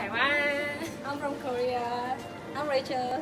Taiwan. I'm from Korea. I'm Rachel.